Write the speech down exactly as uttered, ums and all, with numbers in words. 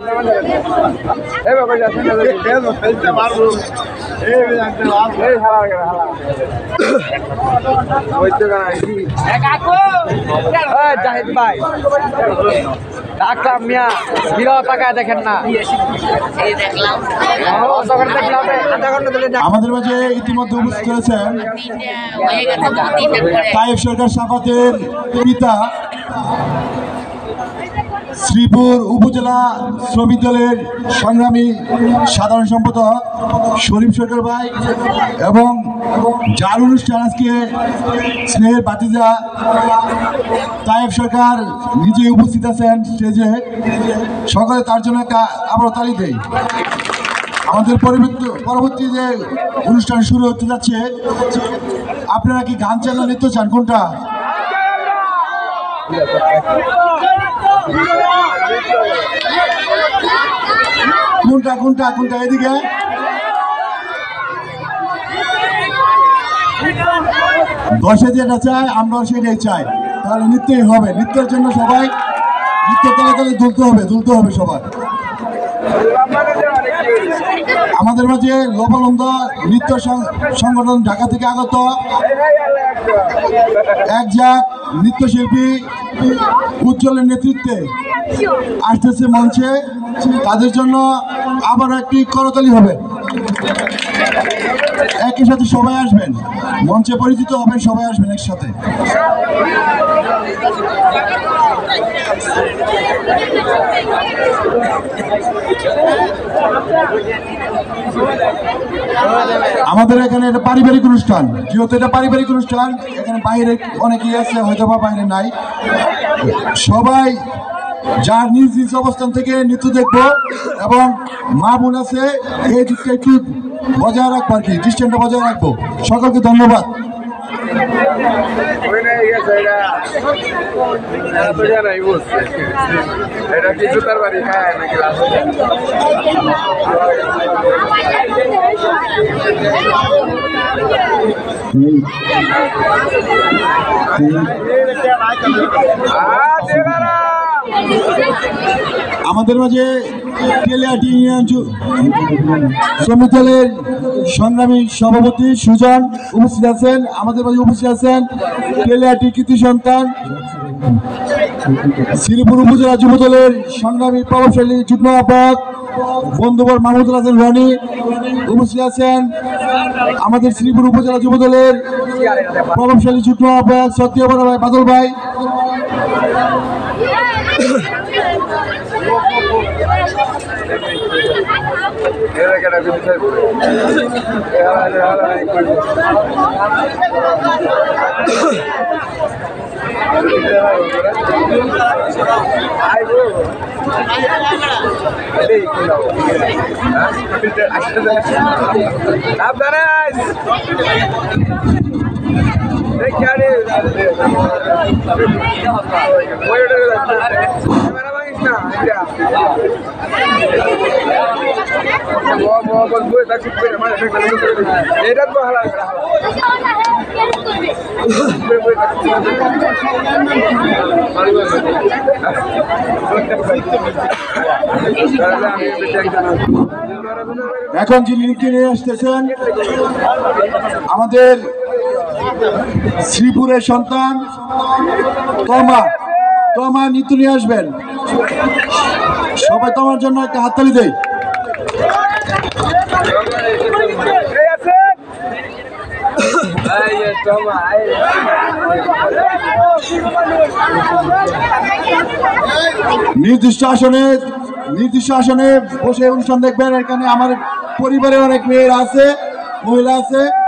আমাদের মাঝে ইতিমধ্যে উপস্থিত হয়েছেন তায়েব সরকার শাফাতের পিতা শ্রীপুর উপজেলা শ্রমিক দলের সংগ্রামী সাধারণ সম্পাদক শরীফ সরকার ভাই এবং যার অনুষ্ঠান আজকে স্নেহের বাতিজা তায়েব সরকার নিজে উপস্থিত আছেন স্টেজে, সকলে তার জন্য আমরা তালি দেই। আমাদের পরবর্তী যে অনুষ্ঠান শুরু হতে যাচ্ছে, আপনারা কি গান চান না নৃত্য চান, কোনটা? কোনটা কোনটা কোনটা এদিকে দশে যেটা চাই আমরাও সেটাই চাই, তাহলে নৃত্যই হবে। নৃত্যের জন্য সবাই নৃত্য তাড়াতাড়ি দুলতে হবে, দুলতে হবে সবার। আমাদের মাঝে লোপালন্দা নৃত্য সংগঠন ঢাকা থেকে আগত একজাক নৃত্যশিল্পী উজ্জ্বলের নেতৃত্বে আসতেছে মঞ্চে, তাদের জন্য আবার একটি করতালি হবে। একই সাথে সবাই আসবেন, মঞ্চে পরিচিত হবেন, সবাই আসবেন একসাথে। আমাদের এখানে এটা পারিবারিক অনুষ্ঠান, যেহেতু এটা পারিবারিক অনুষ্ঠান এখানে বাইরে অনেকেই আছে, হয়তো বা বাইরে নাই, সবাই যার নিজ নিজ অবস্থান থেকে নৃত্য দেখবো। এবং মা বোন আছে, এই দিকটা একটু বজায় রাখবো আর কি, ডিস্টেন্সটা বজায় রাখবো। সকলকে ধন্যবাদ। আমাদের মাঝে তেলিয়াটি শ্রমিক দলের সংগ্রামী সভাপতি সুজন উপস্থিত আছেন। আমাদের মাঝে উপস্থিত আছেন তেলিয়াটি কৃতি সন্তান শ্রীপুর উপজেলা যুব দলের সংগ্রামী প্রভাবশালী যুগ্ম আহ্বায়ক বন্ধুবর মাহমুদুল হাসান রনি উপস্থিত আছেন। আমাদের শ্রীপুর উপজেলা যুব দলের প্রভাবশালী যুগ্ম আহ্বায়ক সত্যি ভাই বাদল ভাই, আপনারা এখন যিনি নিয়ে আসতেছেন আমাদের শ্রীপুরের সন্তান তমা, তমা নিত্য নিয়ে আসবেন, সবাই তোমার জন্য একটা হাততালি দেই। নির্দিষ্ট আসনে নির্দিষ্ট আসনে বসে অনুষ্ঠান দেখবেন। এখানে আমার পরিবারে অনেক মেয়েরা আছে, মহিলা আছে,